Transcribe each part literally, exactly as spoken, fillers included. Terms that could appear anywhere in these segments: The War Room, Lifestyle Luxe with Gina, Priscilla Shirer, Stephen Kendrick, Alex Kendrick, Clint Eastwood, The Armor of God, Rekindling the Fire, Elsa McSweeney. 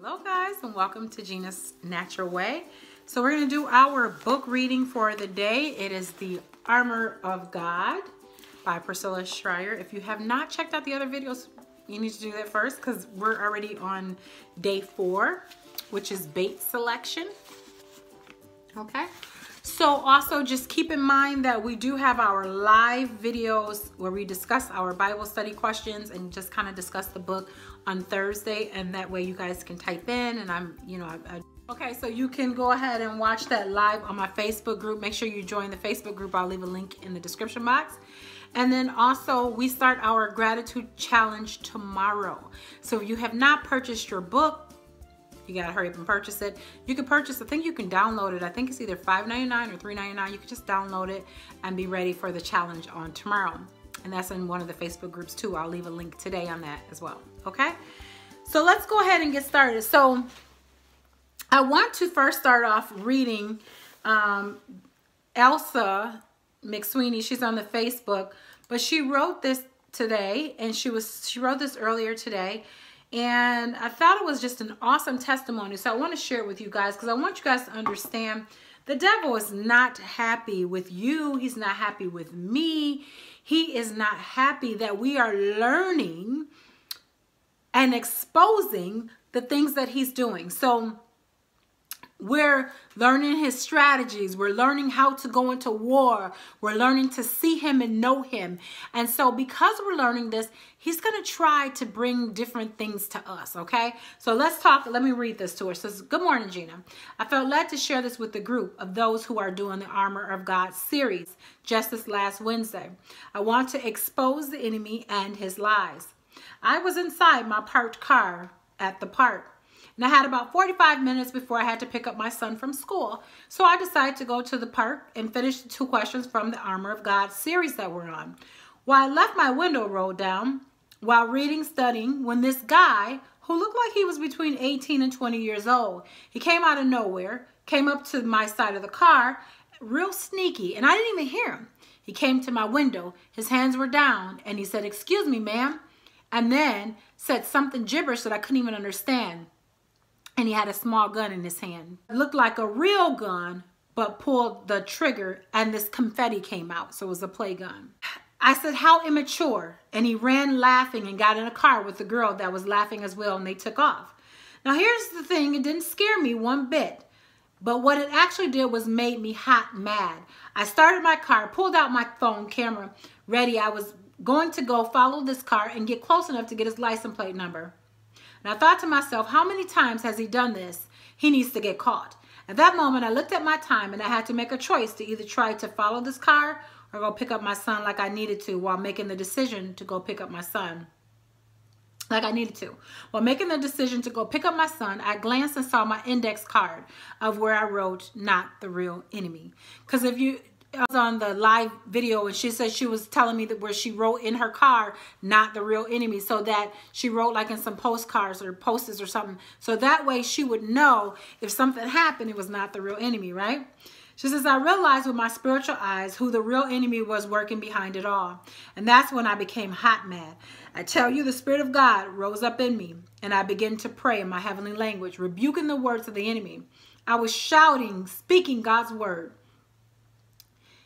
Hello guys, and welcome to Gina's Natural Way. So we're going to do our book reading for the day. It is The Armor of God by Priscilla Shirer. If you have not checked out the other videos, you need to do that first because we're already on day four, which is bait selection. Okay. So also just keep in mind that we do have our live videos where we discuss our Bible study questions and just kind of discuss the book on Thursday, and that way you guys can type in and I'm, you know, I, I okay, so you can go ahead and watch that live on my Facebook group. Make sure you join the Facebook group. I'll leave a link in the description box. And then also we start our gratitude challenge tomorrow. So if you have not purchased your book, you gotta hurry up and purchase it. You can purchase, I think you can download it. I think it's either five ninety-nine or three ninety-nine. You can just download it and be ready for the challenge on tomorrow. And that's in one of the Facebook groups too. I'll leave a link today on that as well, okay? So let's go ahead and get started. So I want to first start off reading um, Elsa McSweeney. She's on the Facebook, but she wrote this today and she was, she wrote this earlier today. And I thought it was just an awesome testimony. So I want to share it with you guys because I want you guys to understand the devil is not happy with you. He's not happy with me. He is not happy that we are learning and exposing the things that he's doing. So we're learning his strategies. We're learning how to go into war. We're learning to see him and know him. And so because we're learning this, he's going to try to bring different things to us, okay? So let's talk. Let me read this to her. It says, good morning, Gina. I felt led to share this with the group of those who are doing the Armor of God series just this last Wednesday. I want to expose the enemy and his lies. I was inside my parked car at the park. And I had about forty-five minutes before I had to pick up my son from school. So I decided to go to the park and finish the two questions from the Armor of God series that we're on. While I left my window rolled down, while reading, studying, when this guy, who looked like he was between eighteen and twenty years old, he came out of nowhere, came up to my side of the car, real sneaky, and I didn't even hear him. He came to my window, his hands were down, and he said, "Excuse me, ma'am," and then said something gibberish that I couldn't even understand. And he had a small gun in his hand. It looked like a real gun, but pulled the trigger and this confetti came out. So it was a play gun. I said, "How immature." And he ran laughing and got in a car with the girl that was laughing as well, and they took off. Now here's the thing, it didn't scare me one bit, but what it actually did was made me hot mad. I started my car, pulled out my phone camera, ready. I was going to go follow this car and get close enough to get his license plate number. And I thought to myself, how many times has he done this? He needs to get caught. At that moment, I looked at my time and I had to make a choice to either try to follow this car or go pick up my son like I needed to while making the decision to go pick up my son. Like I needed to. While making the decision to go pick up my son, I glanced and saw my index card of where I wrote, "Not the real enemy." Because if you... I was on the live video and she said she was telling me that where she wrote in her car, "Not the real enemy," so that she wrote like in some postcards or posters or something. So that way she would know if something happened, it was not the real enemy, right? She says, I realized with my spiritual eyes who the real enemy was working behind it all. And that's when I became hot mad. I tell you, the Spirit of God rose up in me and I began to pray in my heavenly language, rebuking the words of the enemy. I was shouting, speaking God's word.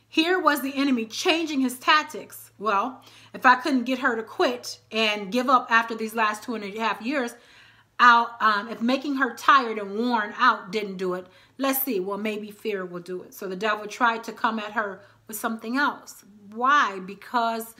Here was the enemy changing his tactics. Well, if I couldn't get her to quit and give up after these last two and a half years, I'll, um, if making her tired and worn out didn't do it, let's see, well, maybe fear will do it. So the devil tried to come at her with something else. Why? Because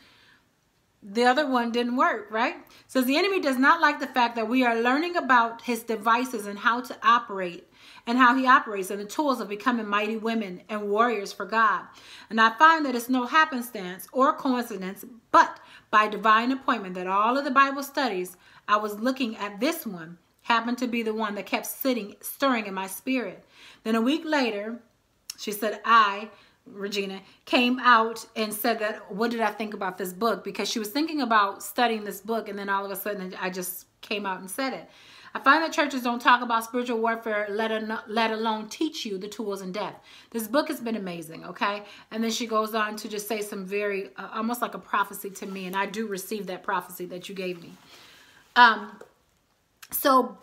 the other one didn't work, right? So the enemy does not like the fact that we are learning about his devices and how to operate. And how he operates and the tools of becoming mighty women and warriors for God. And I find that it's no happenstance or coincidence, but by divine appointment that all of the Bible studies I was looking at, this one happened to be the one that kept sitting, stirring in my spirit. Then a week later, she said, I, Regina, came out and said that, what did I think about this book? Because she was thinking about studying this book, and then all of a sudden I just came out and said it. I find that churches don't talk about spiritual warfare, let, let alone teach you the tools in depth. This book has been amazing, okay? And then she goes on to just say some very, uh, almost like a prophecy to me, and I do receive that prophecy that you gave me. Um, so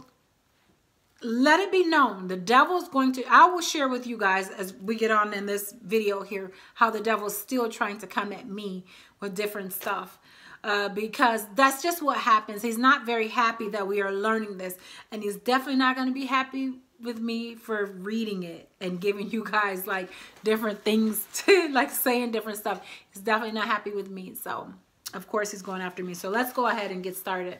let it be known, the devil's going to, I will share with you guys as we get on in this video here, how the devil's still trying to come at me with different stuff. Uh, because that's just what happens. He's not very happy that we are learning this. And he's definitely not going to be happy with me for reading it and giving you guys like different things to like saying different stuff. He's definitely not happy with me. So of course he's going after me. So let's go ahead and get started.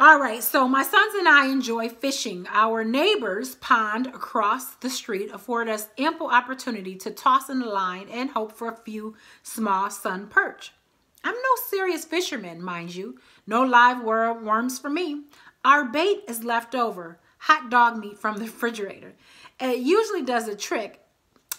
All right, so my sons and I enjoy fishing. Our neighbor's pond across the street afford us ample opportunity to toss in the line and hope for a few small sun perch. I'm no serious fisherman, mind you. No live worms for me. Our bait is left over, hot dog meat from the refrigerator. It usually does a trick,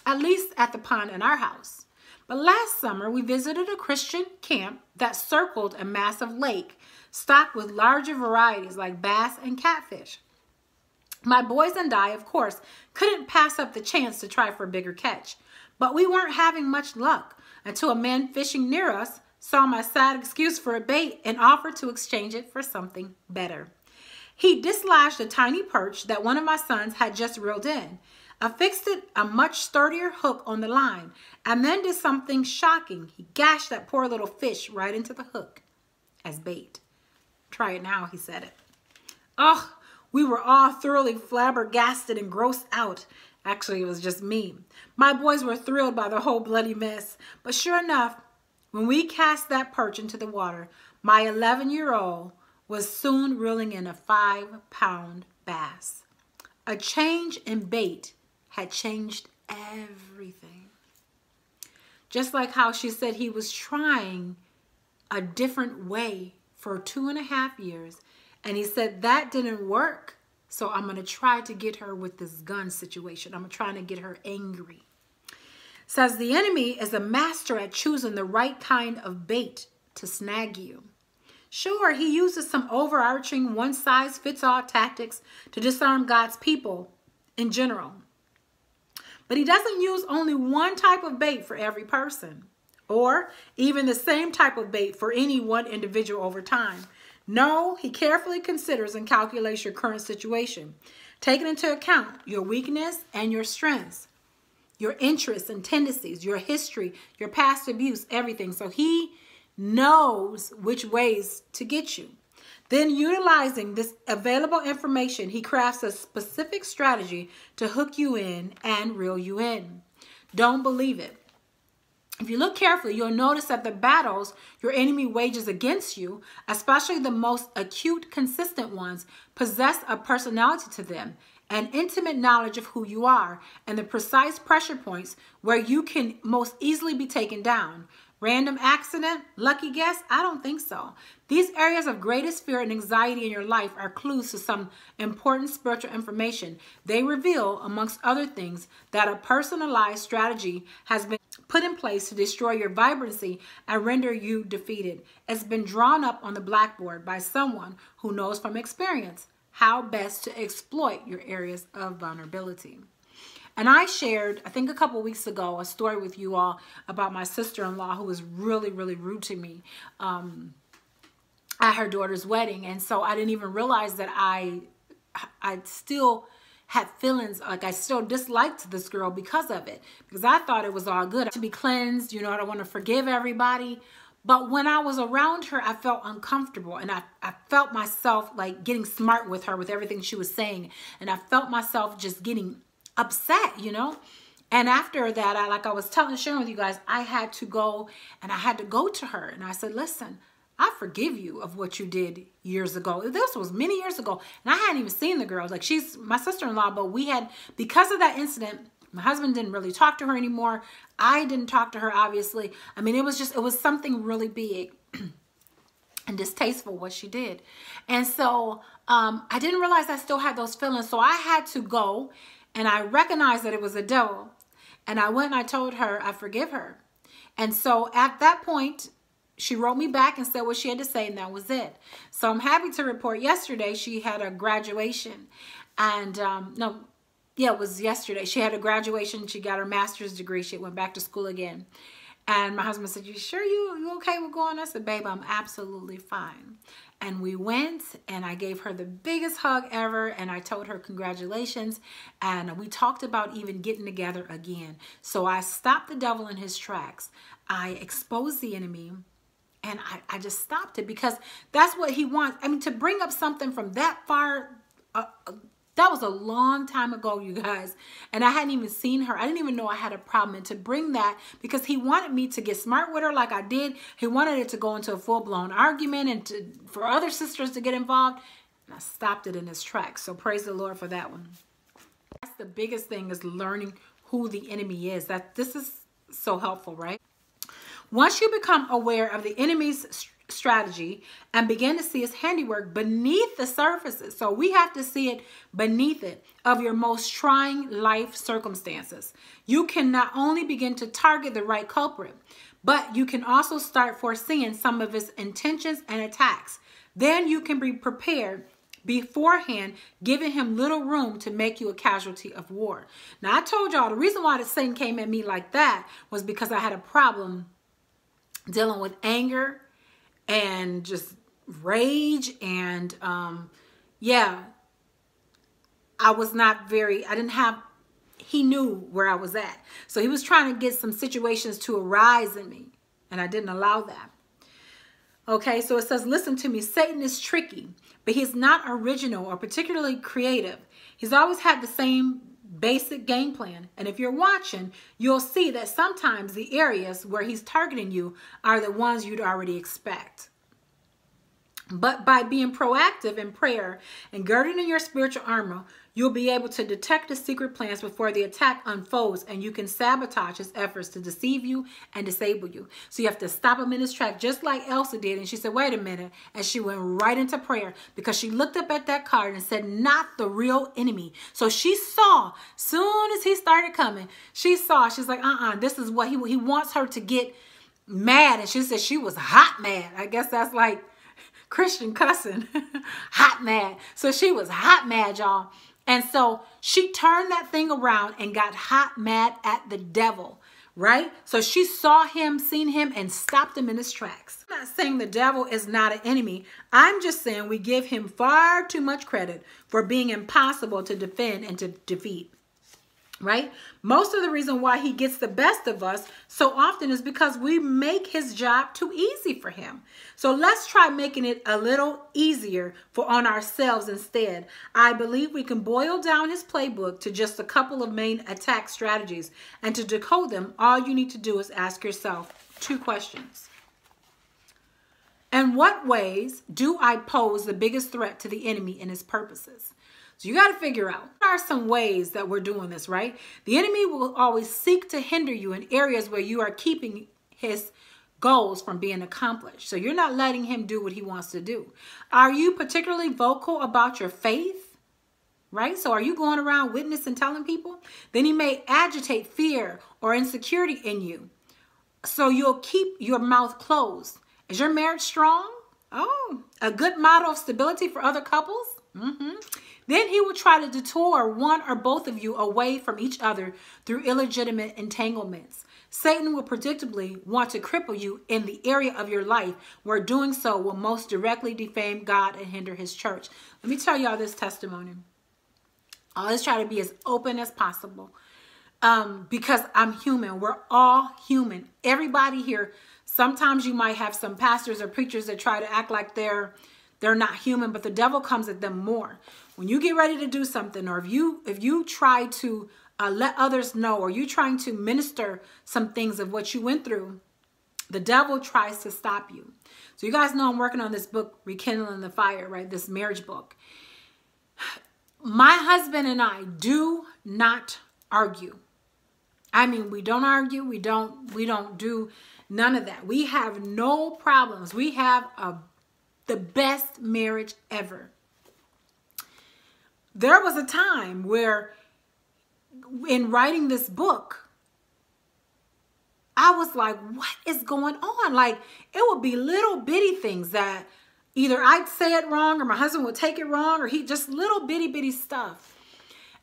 at least at the pond in our house. But last summer, we visited a Christian camp that circled a massive lake stocked with larger varieties like bass and catfish. My boys and I, of course, couldn't pass up the chance to try for a bigger catch, but we weren't having much luck until a man fishing near us saw my sad excuse for a bait and offered to exchange it for something better. He dislodged a tiny perch that one of my sons had just reeled in, affixed it a much sturdier hook on the line, and then did something shocking. He gashed that poor little fish right into the hook as bait. Try it now, he said it. Ugh, we were all thoroughly flabbergasted and grossed out. Actually, it was just me. My boys were thrilled by the whole bloody mess. But sure enough, when we cast that perch into the water, my eleven-year-old was soon reeling in a five-pound bass. A change in bait had changed everything. Just like how she said he was trying a different way for two and a half years. And he said, that didn't work. So I'm going to try to get her with this gun situation. I'm trying to get her angry. Says the enemy is a master at choosing the right kind of bait to snag you. Sure, he uses some overarching one-size-fits-all tactics to disarm God's people in general. But he doesn't use only one type of bait for every person, or even the same type of bait for any one individual over time. No, he carefully considers and calculates your current situation, taking into account your weakness and your strengths, your interests and tendencies, your history, your past abuse, everything. So he knows which ways to get you. Then, utilizing this available information, he crafts a specific strategy to hook you in and reel you in. Don't believe it. If you look carefully, you'll notice that the battles your enemy wages against you, especially the most acute, consistent ones, possess a personality to them, an intimate knowledge of who you are, and the precise pressure points where you can most easily be taken down. Random accident? Lucky guess? I don't think so. These areas of greatest fear and anxiety in your life are clues to some important spiritual information. They reveal, amongst other things, that a personalized strategy has been put in place to destroy your vibrancy and render you defeated. It's been drawn up on the blackboard by someone who knows from experience how best to exploit your areas of vulnerability. And I shared, I think a couple weeks ago, a story with you all about my sister-in-law who was really, really rude to me um, at her daughter's wedding. And so I didn't even realize that I, I still had feelings, like I still disliked this girl because of it. Because I thought it was all good to be cleansed. You know, I don't want to forgive everybody. But when I was around her, I felt uncomfortable, and I, I felt myself like getting smart with her with everything she was saying. And I felt myself just getting upset, you know. And after that, I like I was telling sharing with you guys, I had to go and I had to go to her and I said, listen, I forgive you of what you did years ago. This was many years ago, and I hadn't even seen the girl. Like, she's my sister-in-law, but we had, because of that incident, my husband didn't really talk to her anymore. I didn't talk to her, obviously. I mean, it was just, it was something really big and distasteful what she did. And so um, I didn't realize I still had those feelings. So I had to go. And I recognized that it was a devil. And I went and I told her, I forgive her. And so at that point, she wrote me back and said what she had to say, and that was it. So I'm happy to report yesterday she had a graduation. And um, no, yeah, it was yesterday. She had a graduation. She got her master's degree. She went back to school again. And my husband said, you sure you, you okay with going? I said, babe, I'm absolutely fine. And we went and I gave her the biggest hug ever and I told her congratulations, and we talked about even getting together again. So I stopped the devil in his tracks. I exposed the enemy and I, I just stopped it, because that's what he wants. I mean, to bring up something from that far, uh, that was a long time ago, you guys, and I hadn't even seen her. I didn't even know I had a problem. And to bring that, because he wanted me to get smart with her like I did. He wanted it to go into a full-blown argument and to, for other sisters to get involved, and I stopped it in its tracks. So praise the Lord for that one. That's the biggest thing, is learning who the enemy is. That this is so helpful, right? Once you become aware of the enemy's strength, strategy, and begin to see his handiwork beneath the surfaces. So we have to see it beneath it of your most trying life circumstances. You can not only begin to target the right culprit, but you can also start foreseeing some of his intentions and attacks. Then you can be prepared beforehand, giving him little room to make you a casualty of war. Now, I told y'all the reason why the Satan came at me like that was because I had a problem dealing with anger and just rage, and um, yeah, I was not very, I didn't have, he knew where I was at. So he was trying to get some situations to arise in me, and I didn't allow that. Okay, so it says, listen to me, Satan is tricky, but he's not original or particularly creative. He's always had the same basic game plan, and if you're watching, you'll see that sometimes the areas where he's targeting you are the ones you'd already expect. But by being proactive in prayer and girding in your spiritual armor, you'll be able to detect the secret plans before the attack unfolds, and you can sabotage his efforts to deceive you and disable you. So you have to stop him in his track, just like Elsa did. And she said, wait a minute. And she went right into prayer, because she looked up at that card and said, not the real enemy. So she saw, soon as he started coming, she saw, she's like, uh-uh, this is what he, he wants her to get mad. And she said she was hot mad. I guess that's like Christian cussing, hot mad. So she was hot mad, y'all. And so she turned that thing around and got hot mad at the devil, right? So she saw him, seen him, and stopped him in his tracks. I'm not saying the devil is not an enemy. I'm just saying we give him far too much credit for being impossible to defend and to defeat, right? Most of the reason why he gets the best of us so often is because we make his job too easy for him. So let's try making it a little easier for on ourselves instead. I believe we can boil down his playbook to just a couple of main attack strategies, and to decode them, all you need to do is ask yourself two questions. In what ways do I pose the biggest threat to the enemy and his purposes? So you got to figure out, what are some ways that we're doing this, right? The enemy will always seek to hinder you in areas where you are keeping his goals from being accomplished. So you're not letting him do what he wants to do. Are you particularly vocal about your faith, right? So are you going around witnessing, telling people? Then he may agitate fear or insecurity in you, so you'll keep your mouth closed. Is your marriage strong? Oh, a good model of stability for other couples? Mm-hmm. Then he will try to detour one or both of you away from each other through illegitimate entanglements. Satan will predictably want to cripple you in the area of your life where doing so will most directly defame God and hinder his church. Let me tell y'all this testimony. I always try to be as open as possible, um, because I'm human. We're all human. Everybody here, sometimes you might have some pastors or preachers that try to act like they're They're not human, but the devil comes at them more. When you get ready to do something, or if you if you try to uh, let others know, or you're trying to minister some things of what you went through, the devil tries to stop you. So you guys know I'm working on this book, Rekindling the Fire, right? This marriage book. My husband and I do not argue. I mean, we don't argue. We don't, we don't do none of that. We have no problems. We have a the best marriage ever. There was a time where, in writing this book, I was like, what is going on? Like, it would be little bitty things that either I'd say it wrong, or my husband would take it wrong, or he just little bitty bitty stuff.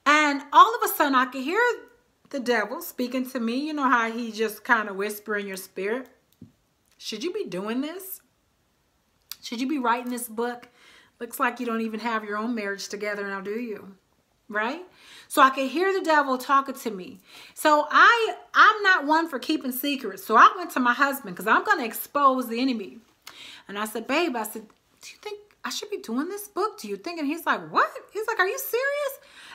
And all of a sudden I could hear the devil speaking to me. You know how he just kind of whispers in your spirit, should you be doing this? Should you be writing this book? Looks like you don't even have your own marriage together now, do you? Right? So I could hear the devil talking to me. So I, I'm not one for keeping secrets. So I went to my husband because I'm going to expose the enemy. And I said, babe, I said, do you think I should be doing this book? Do you think? And he's like, what? He's like, are you serious?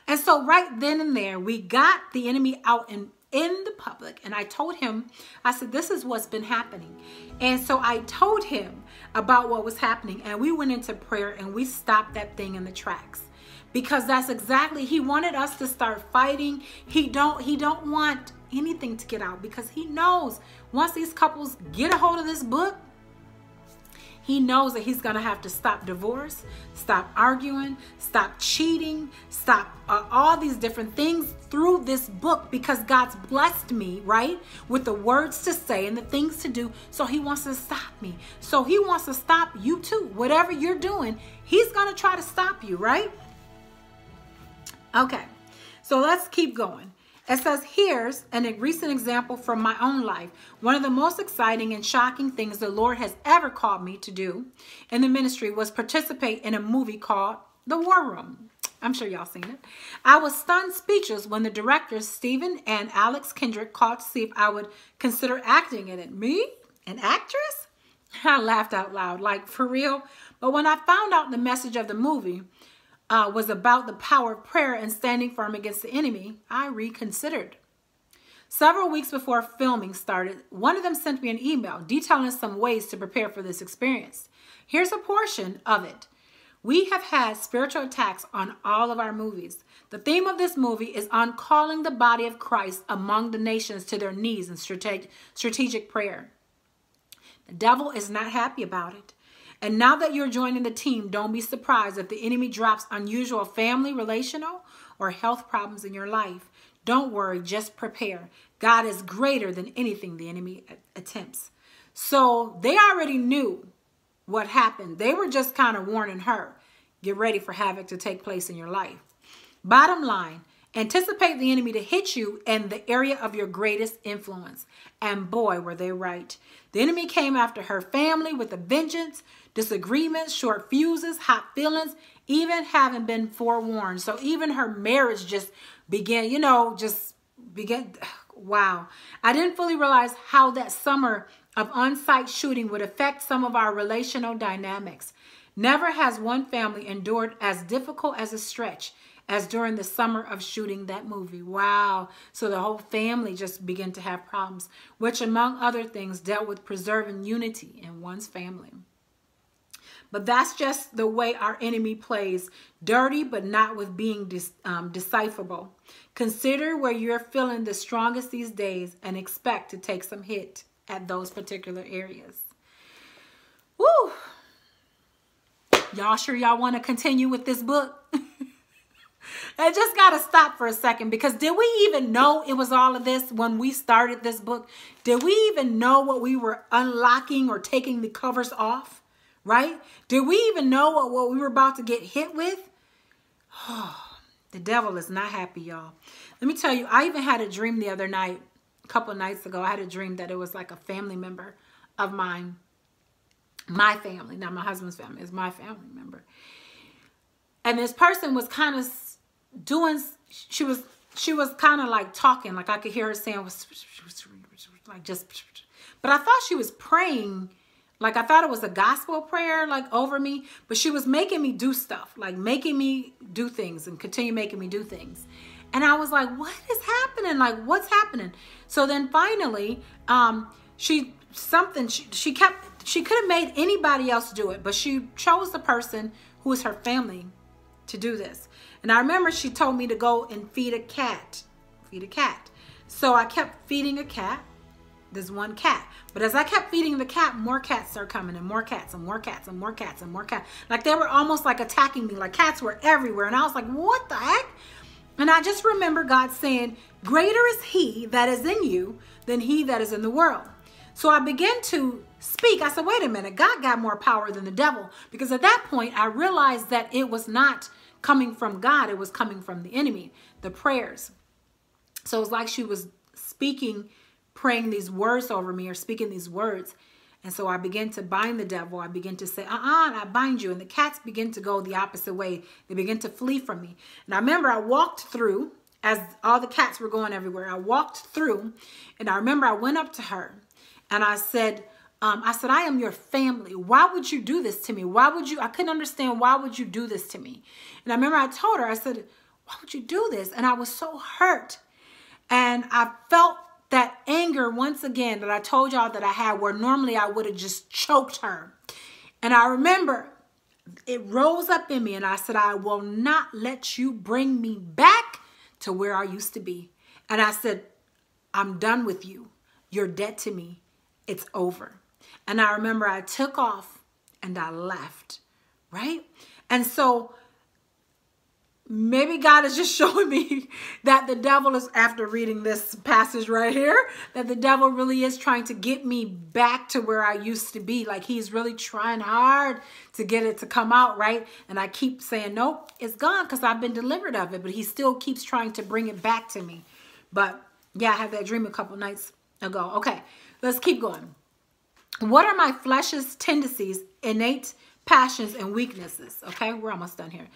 And so right then and there, we got the enemy out in, in the public. And I told him, I said, this is what's been happening. And so I told him about what was happening. And we went into prayer and we stopped that thing in the tracks. Because that's exactly, he wanted us to start fighting. He don't, he don't want anything to get out because he knows once these couples get a hold of this book, he knows that he's going to have to stop divorce, stop arguing, stop cheating, stop uh, all these different things through this book because God's blessed me, right, with the words to say and the things to do. So he wants to stop me. So he wants to stop you too. Whatever you're doing, he's going to try to stop you, right? Okay, so let's keep going. It says, here's a recent example from my own life. One of the most exciting and shocking things the Lord has ever called me to do in the ministry was participate in a movie called The War Room. I'm sure y'all seen it. I was stunned speechless when the directors, Stephen and Alex Kendrick, called to see if I would consider acting in it. Me? An actress? I laughed out loud, like, for real? But when I found out the message of the movie Uh, was about the power of prayer and standing firm against the enemy, I reconsidered. Several weeks before filming started, one of them sent me an email detailing some ways to prepare for this experience. Here's a portion of it. We have had spiritual attacks on all of our movies. The theme of this movie is on calling the body of Christ among the nations to their knees in strategic prayer. The devil is not happy about it. And now that you're joining the team, don't be surprised if the enemy drops unusual family, relational, or health problems in your life. Don't worry, just prepare. God is greater than anything the enemy attempts. So they already knew what happened. They were just kind of warning her, get ready for havoc to take place in your life. Bottom line, anticipate the enemy to hit you in the area of your greatest influence. And boy, were they right. The enemy came after her family with a vengeance, disagreements, short fuses, hot feelings, even having been forewarned. So even her marriage just began, you know, just began. Wow. I didn't fully realize how that summer of on-site shooting would affect some of our relational dynamics. Never has one family endured as difficult as a stretch as during the summer of shooting that movie. Wow. So the whole family just began to have problems, which among other things dealt with preserving unity in one's family. But that's just the way our enemy plays, dirty but not with being dis, um, decipherable. Consider where you're feeling the strongest these days and expect to take some hit at those particular areas. Woo! Y'all sure y'all want to continue with this book? I just got to stop for a second because did we even know it was all of this when we started this book? Did we even know what we were unlocking or taking the covers off, right? Did we even know what, what we were about to get hit with? Oh, the devil is not happy, y'all. Let me tell you, I even had a dream the other night, a couple nights ago. I had a dream that it was like a family member of mine, my family, not my husband's family, it's my family member. And this person was kind of doing, she was, she was kind of like talking, like I could hear her saying, like just, but I thought she was praying. Like I thought it was a gospel prayer, like over me, but she was making me do stuff, like making me do things and continue making me do things. And I was like, what is happening? Like what's happening? So then finally, um, she, something, she, she kept, she could have made anybody else do it, but she chose the person who was her family to do this. And I remember she told me to go and feed a cat, feed a cat. So I kept feeding a cat, this one cat. But as I kept feeding the cat, more cats are coming and more cats and more cats and more cats and more cats. Like they were almost like attacking me, like cats were everywhere. And I was like, what the heck? And I just remember God saying, greater is he that is in you than he that is in the world. So I began to speak. I said, wait a minute, God got more power than the devil. Because at that point, I realized that it was not coming from God, it was coming from the enemy, the prayers. So it was like she was speaking, praying these words over me or speaking these words. And so I begin to bind the devil. I begin to say, uh-uh, I bind you. And the cats begin to go the opposite way. They begin to flee from me. And I remember I walked through, as all the cats were going everywhere, I walked through, and I remember I went up to her and I said, um, I said, I am your family. Why would you do this to me? Why would you? I couldn't understand. Why would you do this to me? And I remember I told her, I said, why would you do this? And I was so hurt. And I felt that anger once again that I told y'all that I had, where normally I would have just choked her. And I remember it rose up in me, and I said, I will not let you bring me back to where I used to be. And I said, I'm done with you. You're dead to me. It's over. And I remember I took off and I left, right? And so maybe God is just showing me that the devil is, after reading this passage right here, that the devil really is trying to get me back to where I used to be. Like, he's really trying hard to get it to come out, right? And I keep saying, nope, it's gone, because I've been delivered of it. But he still keeps trying to bring it back to me. But yeah, I had that dream a couple nights ago. Okay, let's keep going. What are my flesh's tendencies, innate passions, and weaknesses? Okay, we're almost done here.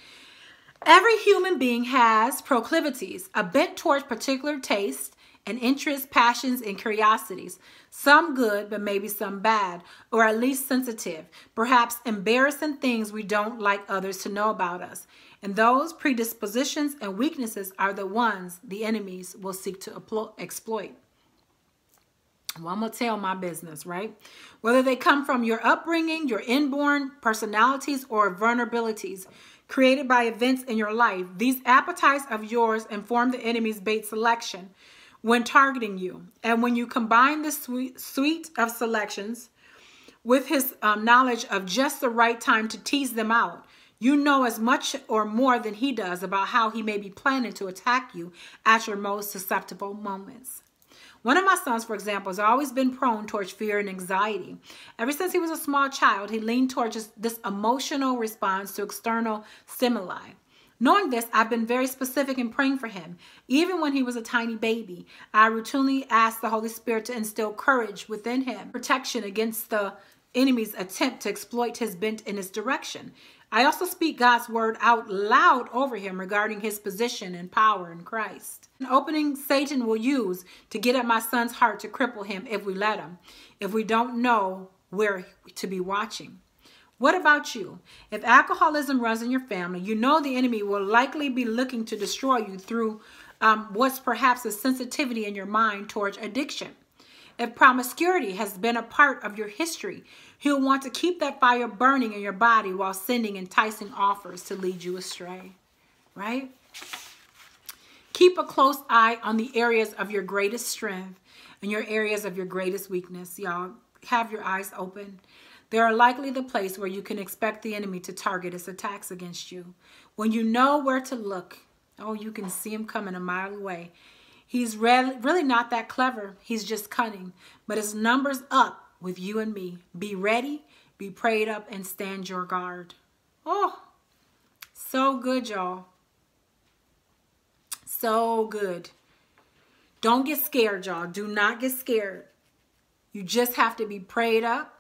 Every human being has proclivities, a bent towards particular tastes and interests, passions, and curiosities. Some good, but maybe some bad, or at least sensitive, perhaps embarrassing things we don't like others to know about us. And those predispositions and weaknesses are the ones the enemies will seek to exploit. Well, I'm going to tell my business, right? Whether they come from your upbringing, your inborn personalities, or vulnerabilities created by events in your life, these appetites of yours inform the enemy's bait selection when targeting you. And when you combine the sweet suite of selections with his um, knowledge of just the right time to tease them out, you know as much or more than he does about how he may be planning to attack you at your most susceptible moments. One of my sons, for example, has always been prone towards fear and anxiety. Ever since he was a small child, he leaned towards this emotional response to external stimuli. Knowing this, I've been very specific in praying for him. Even when he was a tiny baby, I routinely asked the Holy Spirit to instill courage within him, protection against the enemy's attempt to exploit his bent in his direction. I also speak God's word out loud over him regarding his position and power in Christ. An opening Satan will use to get at my son's heart to cripple him if we let him, if we don't know where to be watching. What about you? If alcoholism runs in your family, you know the enemy will likely be looking to destroy you through um, what's perhaps a sensitivity in your mind towards addiction. If promiscuity has been a part of your history, he'll want to keep that fire burning in your body while sending enticing offers to lead you astray, right? Keep a close eye on the areas of your greatest strength and your areas of your greatest weakness, y'all. Have your eyes open. They are likely the place where you can expect the enemy to target his attacks against you. When you know where to look, oh, you can see him coming a mile away. He's really not that clever. He's just cunning. But his number's up with you and me. Be ready, be prayed up, and stand your guard. Oh, so good, y'all. So good. Don't get scared, y'all. Do not get scared. You just have to be prayed up.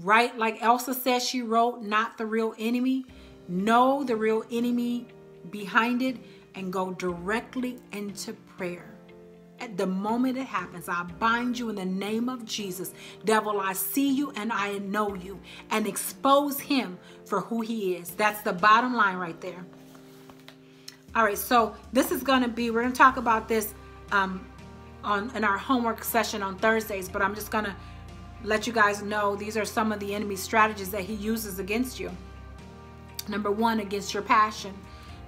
Right, like Elsa says she wrote, not the real enemy. Know the real enemy behind it. And go directly into prayer. At the moment it happens, I bind you in the name of Jesus. Devil, I see you and I know you. And expose him for who he is. That's the bottom line right there. All right, so this is going to be, we're going to talk about this um, on in our homework session on Thursdays. But I'm just going to let you guys know these are some of the enemy strategies that he uses against you. Number one, against your passion.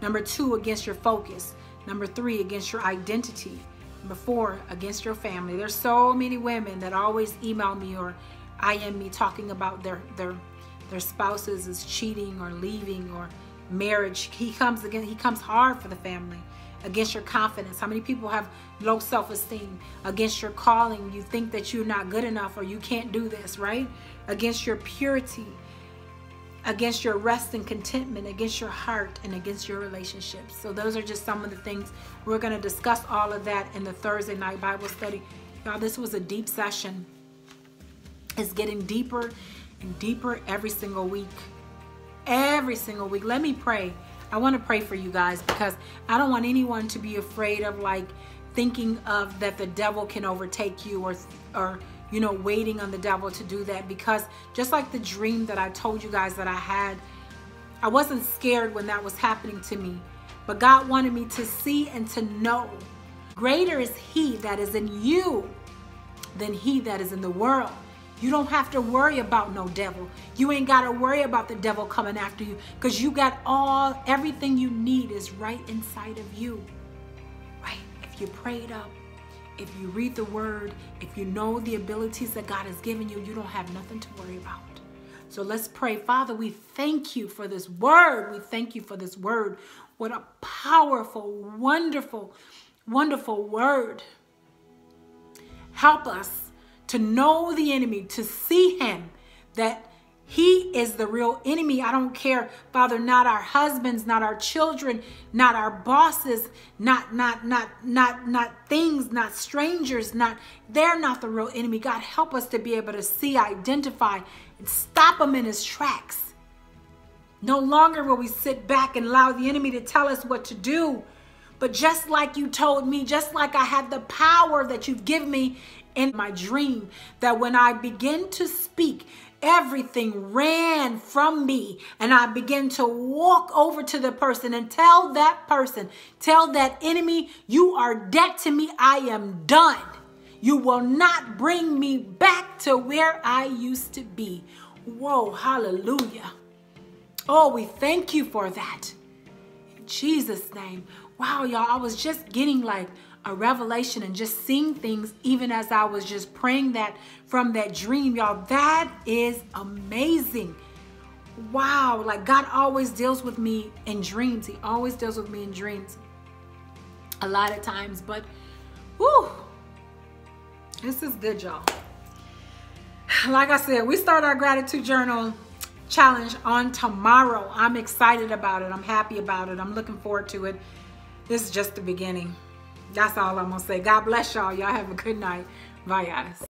Number two, against your focus. Number three, against your identity. Number four, against your family. There's so many women that always email me or I M me talking about their their their spouses is cheating or leaving or marriage. He comes again. He comes hard for the family. Against your confidence. How many people have low self-esteem? Against your calling. You think that you're not good enough or you can't do this, right? Against your purity. Against your rest and contentment, against your heart, and against your relationships. So those are just some of the things. We're going to discuss all of that in the Thursday night Bible study. Y'all, this was a deep session. It's getting deeper and deeper every single week. Every single week. Let me pray. I want to pray for you guys, because I don't want anyone to be afraid of like thinking of that the devil can overtake you, or or you know, waiting on the devil to do that. Because just like the dream that I told you guys that I had, I wasn't scared when that was happening to me, but God wanted me to see and to know greater is he that is in you than he that is in the world. You don't have to worry about no devil. You ain't got to worry about the devil coming after you, because you got all, everything you need is right inside of you, right? If you pray it up, if you read the word, if you know the abilities that God has given you, you don't have nothing to worry about. So let's pray. Father, we thank you for this word. We thank you for this word. What a powerful, wonderful, wonderful word. Help us to know the enemy, to see him, that he is the real enemy. I don't care, Father, not our husbands, not our children, not our bosses, not, not, not, not, not things, not strangers, not, they're not the real enemy. God, help us to be able to see, identify, and stop him in his tracks. No longer will we sit back and allow the enemy to tell us what to do. But just like you told me, just like I have the power that you've given me in my dream, that when I begin to speak, everything ran from me, and I begin to walk over to the person and tell that person, tell that enemy, you are dead to me. I am done. You will not bring me back to where I used to be. Whoa, hallelujah. Oh, we thank you for that. In Jesus' name. Wow, y'all, I was just getting like a revelation and just seeing things even as I was just praying that from that dream, y'all. That is amazing. Wow, like God always deals with me in dreams. He always deals with me in dreams a lot of times, but whew, this is good, y'all. Like I said, we start our gratitude journal challenge on tomorrow. I'm excited about it. I'm happy about it. I'm looking forward to it. This is just the beginning. That's all I'm gonna say. God bless y'all. Y'all have a good night. Bye, guys.